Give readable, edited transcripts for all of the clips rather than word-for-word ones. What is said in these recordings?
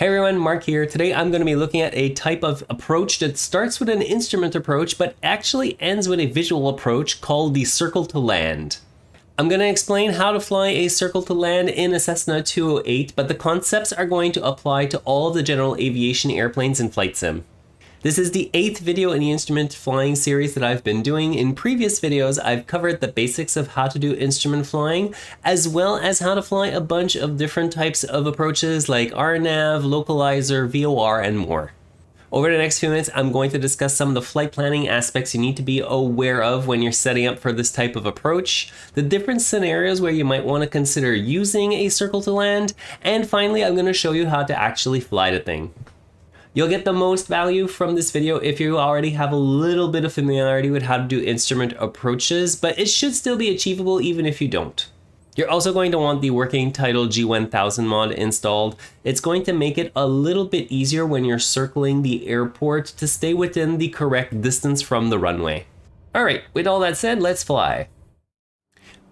Hey everyone, Mark here. Today I'm going to be looking at a type of approach that starts with an instrument approach but actually ends with a visual approach called the circle to land. I'm going to explain how to fly a circle to land in a Cessna 208, but the concepts are going to apply to all of the general aviation airplanes in Flight Sim. This is the 8th video in the instrument flying series that I've been doing. In previous videos, I've covered the basics of how to do instrument flying, as well as how to fly a bunch of different types of approaches like RNAV, localizer, VOR, and more. Over the next few minutes, I'm going to discuss some of the flight planning aspects you need to be aware of when you're setting up for this type of approach, the different scenarios where you might want to consider using a circle to land, and finally, I'm going to show you how to actually fly the thing. You'll get the most value from this video if you already have a little bit of familiarity with how to do instrument approaches, but it should still be achievable even if you don't. You're also going to want the working title G1000 mod installed. It's going to make it a little bit easier when you're circling the airport to stay within the correct distance from the runway. Alright, with all that said, let's fly.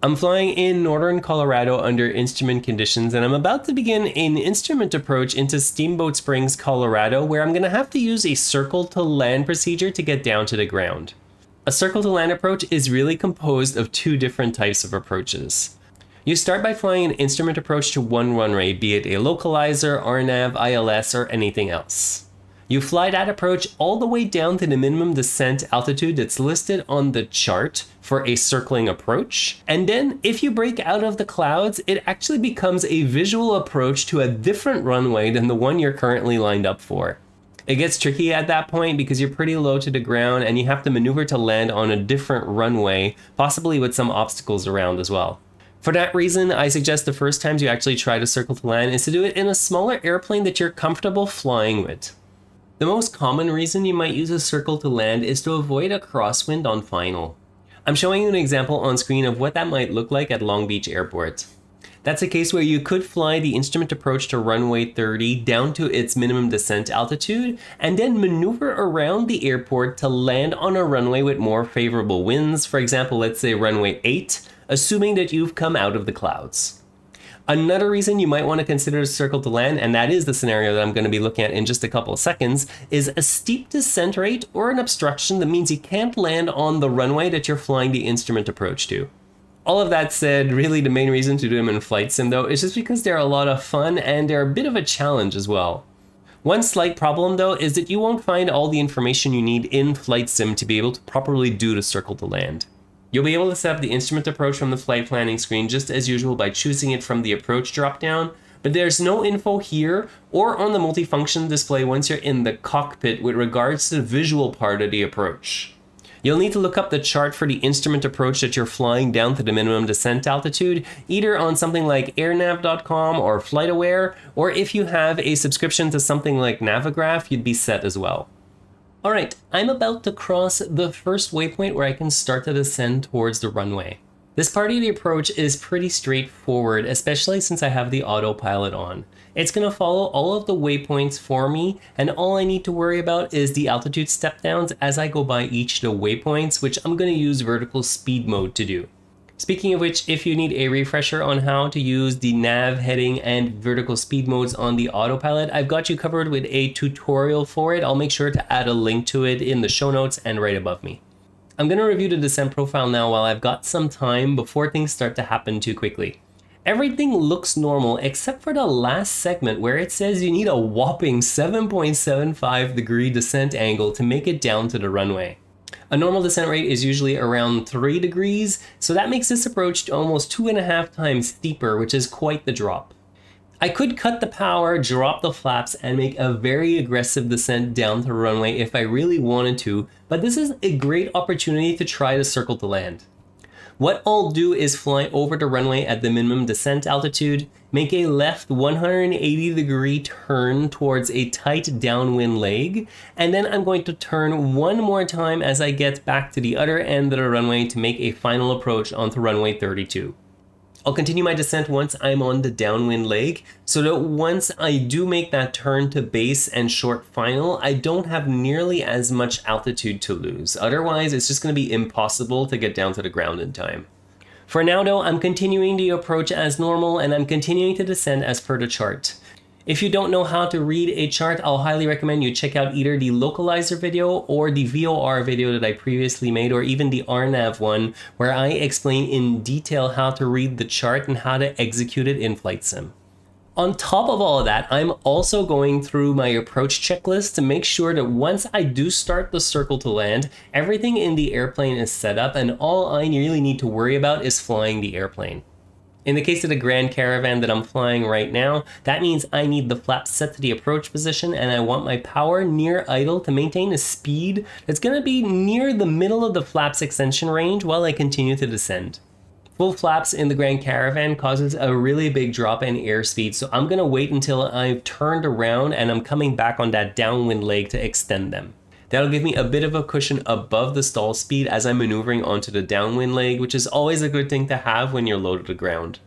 I'm flying in northern Colorado under instrument conditions, and I'm about to begin an instrument approach into Steamboat Springs, Colorado, where I'm going to have to use a circle to land procedure to get down to the ground. A circle to land approach is really composed of two different types of approaches. You start by flying an instrument approach to one runway, be it a localizer, RNAV, ILS, or anything else. You fly that approach all the way down to the minimum descent altitude that's listed on the chart for a circling approach. And then if you break out of the clouds, it actually becomes a visual approach to a different runway than the one you're currently lined up for. It gets tricky at that point because you're pretty low to the ground and you have to maneuver to land on a different runway, possibly with some obstacles around as well. For that reason, I suggest the first times you actually try to circle to land is to do it in a smaller airplane that you're comfortable flying with. The most common reason you might use a circle to land is to avoid a crosswind on final. I'm showing you an example on screen of what that might look like at Long Beach Airport. That's a case where you could fly the instrument approach to runway 30 down to its minimum descent altitude and then maneuver around the airport to land on a runway with more favorable winds, for example, let's say runway 8, assuming that you've come out of the clouds. Another reason you might want to consider a circle to land, and that is the scenario that I'm going to be looking at in just a couple of seconds, is a steep descent rate or an obstruction that means you can't land on the runway that you're flying the instrument approach to. All of that said, really the main reason to do them in Flight Sim though is just because they're a lot of fun and they're a bit of a challenge as well. One slight problem though is that you won't find all the information you need in Flight Sim to be able to properly do the circle to land. You'll be able to set up the instrument approach from the flight planning screen just as usual by choosing it from the approach dropdown, but there's no info here or on the multifunction display once you're in the cockpit with regards to the visual part of the approach. You'll need to look up the chart for the instrument approach that you're flying down to the minimum descent altitude, either on something like AirNav.com or FlightAware, or if you have a subscription to something like Navigraph, you'd be set as well. Alright, I'm about to cross the first waypoint where I can start to descend towards the runway. This part of the approach is pretty straightforward, especially since I have the autopilot on. It's going to follow all of the waypoints for me, and all I need to worry about is the altitude step downs as I go by each of the waypoints, which I'm going to use vertical speed mode to do. Speaking of which, if you need a refresher on how to use the nav heading and vertical speed modes on the autopilot, I've got you covered with a tutorial for it. I'll make sure to add a link to it in the show notes and right above me. I'm going to review the descent profile now while I've got some time before things start to happen too quickly. Everything looks normal except for the last segment where it says you need a whopping 7.75 degree descent angle to make it down to the runway. A normal descent rate is usually around 3 degrees, so that makes this approach almost 2.5 times steeper, which is quite the drop. I could cut the power, drop the flaps, and make a very aggressive descent down to the runway if I really wanted to, but this is a great opportunity to try to circle to land. What I'll do is fly over the runway at the minimum descent altitude, make a left 180 degree turn towards a tight downwind leg, and then I'm going to turn one more time as I get back to the other end of the runway to make a final approach onto runway 32. I'll continue my descent once I'm on the downwind leg, so that once I do make that turn to base and short final, I don't have nearly as much altitude to lose. Otherwise, it's just going to be impossible to get down to the ground in time. For now though, I'm continuing the approach as normal and I'm continuing to descend as per the chart. If you don't know how to read a chart, I'll highly recommend you check out either the localizer video or the VOR video that I previously made, or even the RNAV one, where I explain in detail how to read the chart and how to execute it in Flight Sim. On top of all of that, I'm also going through my approach checklist to make sure that once I do start the circle to land, everything in the airplane is set up and all I really need to worry about is flying the airplane. In the case of the Grand Caravan that I'm flying right now, that means I need the flaps set to the approach position and I want my power near idle to maintain a speed that's going to be near the middle of the flaps extension range while I continue to descend. Full flaps in the Grand Caravan causes a really big drop in airspeed, so I'm going to wait until I've turned around and I'm coming back on that downwind leg to extend them. That'll give me a bit of a cushion above the stall speed as I'm maneuvering onto the downwind leg, which is always a good thing to have when you're low to the ground.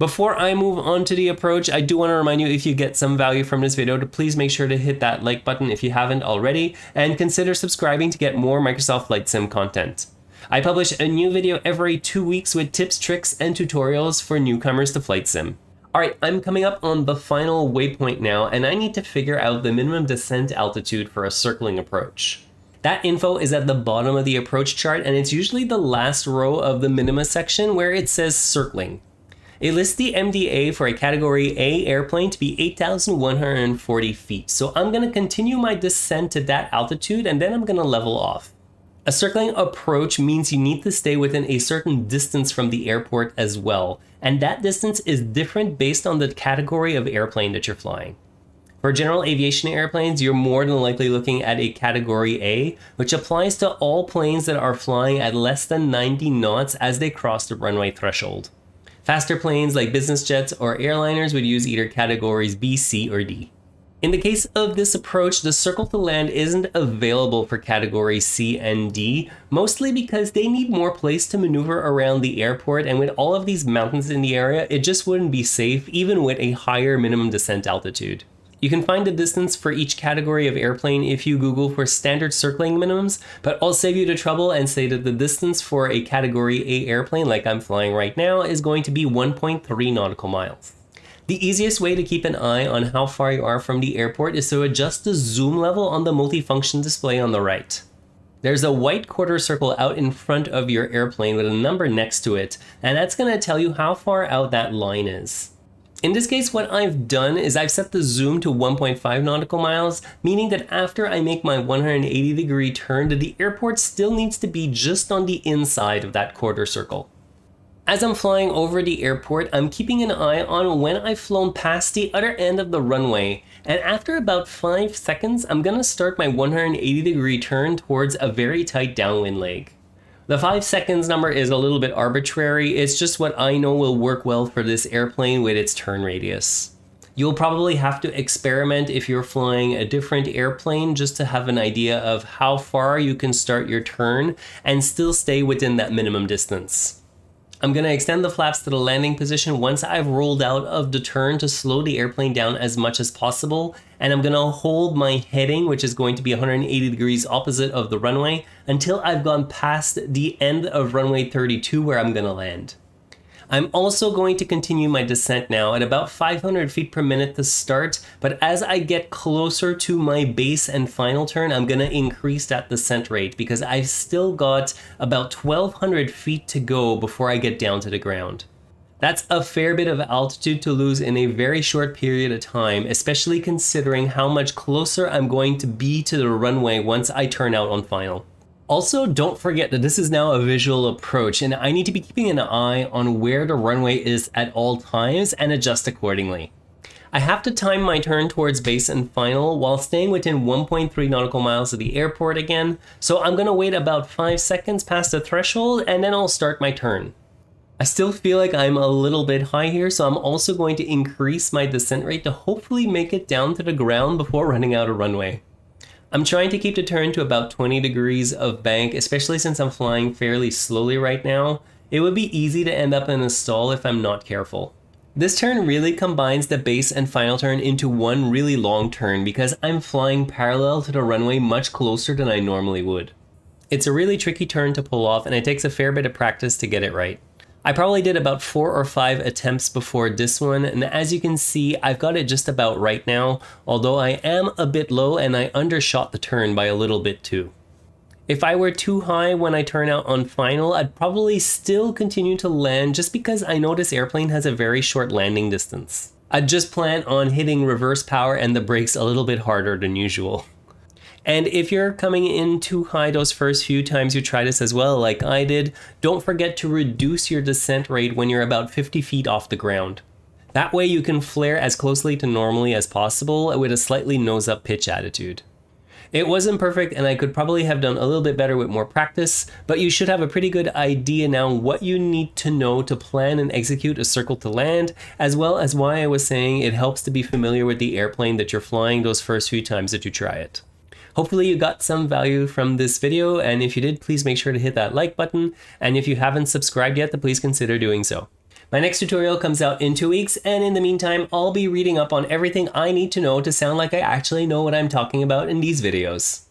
Before I move on to the approach, I do want to remind you, if you get some value from this video, to please make sure to hit that like button if you haven't already, and consider subscribing to get more Microsoft Flight Sim content. I publish a new video every 2 weeks with tips, tricks, and tutorials for newcomers to Flight Sim. Alright, I'm coming up on the final waypoint now, and I need to figure out the minimum descent altitude for a circling approach. That info is at the bottom of the approach chart, and it's usually the last row of the minima section where it says circling. It lists the MDA for a Category A airplane to be 8,140 feet, so I'm going to continue my descent to that altitude, and then I'm going to level off. A circling approach means you need to stay within a certain distance from the airport as well, and that distance is different based on the category of airplane that you're flying. For general aviation airplanes, you're more than likely looking at a Category A, which applies to all planes that are flying at less than 90 knots as they cross the runway threshold. Faster planes like business jets or airliners would use either Categories B, C, or D. In the case of this approach, the circle to land isn't available for Categories C and D, mostly because they need more place to maneuver around the airport, and with all of these mountains in the area, it just wouldn't be safe even with a higher minimum descent altitude. You can find the distance for each category of airplane if you Google for standard circling minimums, but I'll save you the trouble and say that the distance for a Category A airplane like I'm flying right now is going to be 1.3 nautical miles. The easiest way to keep an eye on how far you are from the airport is to adjust the zoom level on the multifunction display on the right. There's a white quarter circle out in front of your airplane with a number next to it, and that's going to tell you how far out that line is. In this case, what I've done is I've set the zoom to 1.5 nautical miles, meaning that after I make my 180-degree turn, the airport still needs to be just on the inside of that quarter circle. As I'm flying over the airport, I'm keeping an eye on when I've flown past the other end of the runway, and after about 5 seconds, I'm going to start my 180-degree turn towards a very tight downwind leg. The 5 seconds number is a little bit arbitrary, it's just what I know will work well for this airplane with its turn radius. You'll probably have to experiment if you're flying a different airplane just to have an idea of how far you can start your turn and still stay within that minimum distance. I'm going to extend the flaps to the landing position once I've rolled out of the turn to slow the airplane down as much as possible, and I'm going to hold my heading, which is going to be 180 degrees opposite of the runway, until I've gone past the end of runway 32 where I'm going to land. I'm also going to continue my descent now at about 500 feet per minute to start, but as I get closer to my base and final turn, I'm going to increase that descent rate because I've still got about 1,200 feet to go before I get down to the ground. That's a fair bit of altitude to lose in a very short period of time, especially considering how much closer I'm going to be to the runway once I turn out on final. Also, don't forget that this is now a visual approach, and I need to be keeping an eye on where the runway is at all times and adjust accordingly. I have to time my turn towards base and final while staying within 1.3 nautical miles of the airport again, so I'm going to wait about 5 seconds past the threshold and then I'll start my turn. I still feel like I'm a little bit high here, so I'm also going to increase my descent rate to hopefully make it down to the ground before running out of runway. I'm trying to keep the turn to about 20 degrees of bank, especially since I'm flying fairly slowly right now. It would be easy to end up in a stall if I'm not careful. This turn really combines the base and final turn into one really long turn because I'm flying parallel to the runway much closer than I normally would. It's a really tricky turn to pull off, and it takes a fair bit of practice to get it right. I probably did about 4 or 5 attempts before this one, and as you can see, I've got it just about right now, although I am a bit low and I undershot the turn by a little bit too. If I were too high when I turn out on final, I'd probably still continue to land just because I know this airplane has a very short landing distance. I'd just plan on hitting reverse power and the brakes a little bit harder than usual. And if you're coming in too high those first few times you try this as well, like I did, don't forget to reduce your descent rate when you're about 50 feet off the ground. That way you can flare as closely to normally as possible with a slightly nose-up pitch attitude. It wasn't perfect and I could probably have done a little bit better with more practice, but you should have a pretty good idea now what you need to know to plan and execute a circle to land, as well as why I was saying it helps to be familiar with the airplane that you're flying those first few times that you try it. Hopefully you got some value from this video, and if you did, please make sure to hit that like button, and if you haven't subscribed yet, then please consider doing so. My next tutorial comes out in 2 weeks, and in the meantime, I'll be reading up on everything I need to know to sound like I actually know what I'm talking about in these videos.